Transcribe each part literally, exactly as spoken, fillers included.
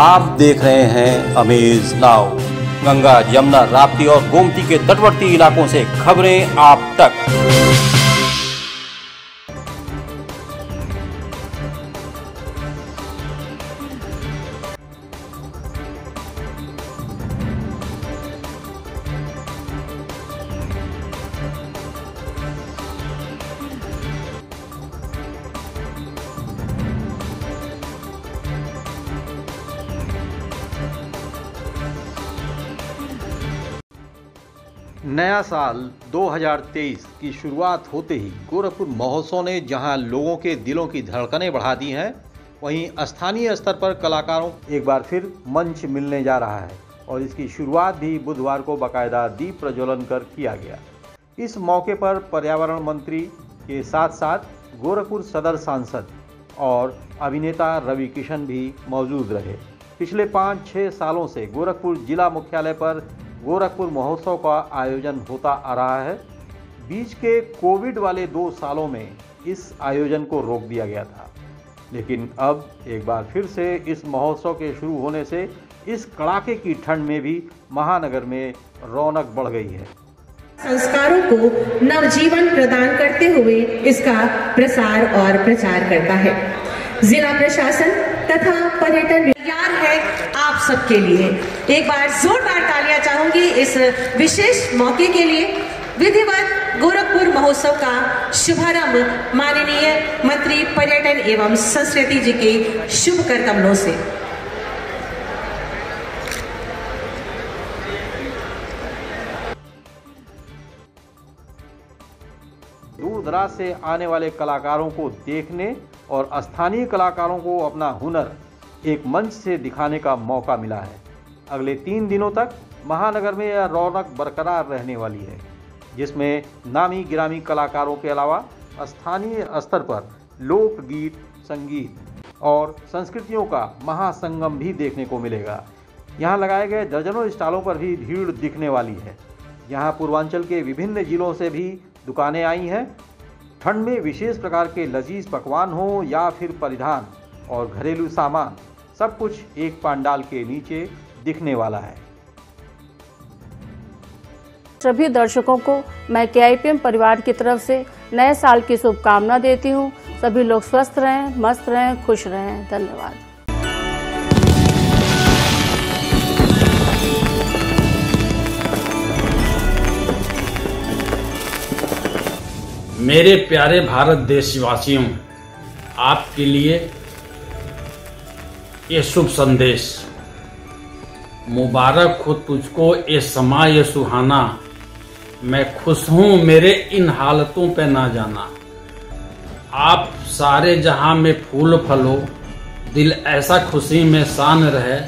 आप देख रहे हैं अमेज नाउ। गंगा, यमुना, राप्ती और गोमती के तटवर्ती इलाकों से खबरें आप तक। नया साल दो हज़ार तेईस की शुरुआत होते ही गोरखपुर महोत्सव ने जहां लोगों के दिलों की धड़कनें बढ़ा दी हैं, वहीं स्थानीय स्तर पर कलाकारों को एक बार फिर मंच मिलने जा रहा है और इसकी शुरुआत भी बुधवार को बाकायदा दीप प्रज्वलन कर किया गया। इस मौके पर पर्यावरण मंत्री के साथ साथ गोरखपुर सदर सांसद और अभिनेता रवि किशन भी मौजूद रहे। पिछले पाँच छः सालों से गोरखपुर जिला मुख्यालय पर गोरखपुर महोत्सव का आयोजन होता आ रहा है। बीच के कोविड वाले दो सालों में इस आयोजन को रोक दिया गया था, लेकिन अब एक बार फिर से इस महोत्सव के शुरू होने से इस कड़ाके की ठंड में भी महानगर में रौनक बढ़ गई है। संस्कारों को नवजीवन प्रदान करते हुए इसका प्रसार और प्रचार करता है। जिला प्रशासन तथा पर्यटन तैयार है आप सबके लिए। एक बार जोरदार तालियां चाहूंगी इस विशेष मौके के लिए। विधिवत गोरखपुर महोत्सव का शुभारंभ माननीय मंत्री पर्यटन एवं संस्कृति जी के शुभ करतबों से। दूर दराज से आने वाले कलाकारों को देखने और स्थानीय कलाकारों को अपना हुनर एक मंच से दिखाने का मौका मिला है। अगले तीन दिनों तक महानगर में यह रौनक बरकरार रहने वाली है, जिसमें नामी गिरामी कलाकारों के अलावा स्थानीय स्तर पर लोकगीत, संगीत और संस्कृतियों का महासंगम भी देखने को मिलेगा। यहाँ लगाए गए दर्जनों स्टॉलों पर भी भीड़ दिखने वाली है। यहाँ पूर्वांचल के विभिन्न जिलों से भी दुकानें आई हैं। ठंड में विशेष प्रकार के लजीज पकवान हों या फिर परिधान और घरेलू सामान, सब कुछ एक पंडाल के नीचे दिखने वाला है। सभी दर्शकों को मैं के ए पी एम परिवार की तरफ से नए साल की शुभकामना देती हूँ। सभी लोग स्वस्थ रहें, मस्त रहें, खुश रहें। धन्यवाद। मेरे प्यारे भारत देशवासियों, आपके लिए ये शुभ संदेश। मुबारक हो तुझको ये समा ये सुहाना, मैं खुश हूँ मेरे इन हालतों पे ना जाना। आप सारे जहाँ में फूल फलो, दिल ऐसा खुशी में शान रहे।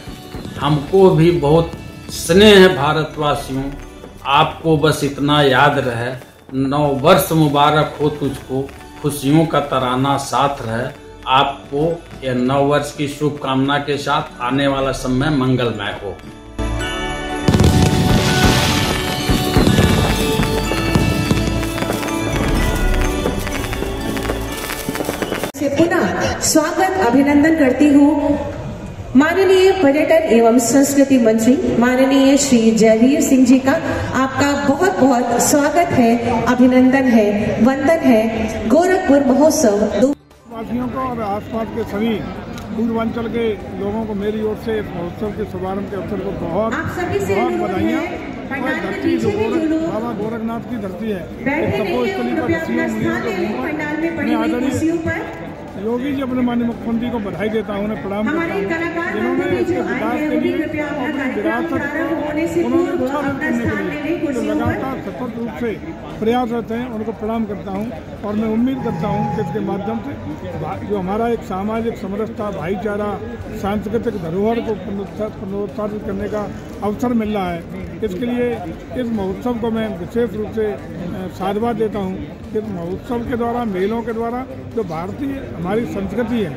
हमको भी बहुत स्नेह है भारतवासियों, आपको बस इतना याद रहे। नौ वर्ष मुबारक हो तुझको, खुशियों का तराना साथ रहे। आपको यह नौ वर्ष की शुभकामना के साथ आने वाला समय मंगलमय हो। से पुनः स्वागत अभिनंदन करती हूँ माननीय पर्यटन एवं संस्कृति मंत्री माननीय श्री जयवीर सिंह जी का। आपका बहुत बहुत स्वागत है, अभिनंदन है, वंदन है। गोरखपुर महोत्सव वासियों को और आसपास के सभी पूर्वांचल के लोगों को मेरी ओर से महोत्सव के शुभारंभ के अवसर को बहुत बहुत बधाइयाँ। और धरती जो बाबा गोरखनाथ की धरती है, तपोस्थली पर मैं आदरणीय योगी जी अपने माननीय मुख्यमंत्री को बधाई देता हूँ, उन्हें प्रणाम करता हूँ, जिन्होंने इसके विकास के लिए अपनी विरासत उन्होंने उत्साहित करने के लिए जो लगातार सफल रूप से प्रयासरत हैं, उनको प्रणाम करता हूँ। और मैं उम्मीद करता हूँ कि इसके माध्यम से जो हमारा एक सामाजिक समरसता, भाईचारा, सांस्कृतिक धरोहर को पुनरुत्थापित करने का अवसर मिल रहा है, इसके लिए इस महोत्सव को मैं विशेष रूप से साधुवाद देता हूँ। इस महोत्सव के द्वारा, मेलों के द्वारा जो भारतीय हमारी संस्कृति है,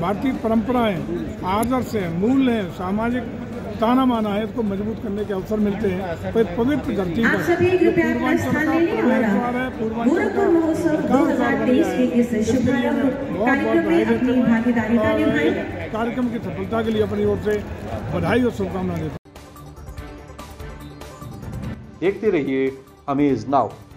भारतीय परंपराएं, आदर्श हैं, मूल हैं, सामाजिक ताना माना है, उसको मजबूत करने के अवसर मिलते हैं। तो पवित्र धरती कार्यक्रम की सफलता के लिए अपनी ओर से बधाई और शुभकामनाएं देता हूं। देखते रहिए अमेज नाउ।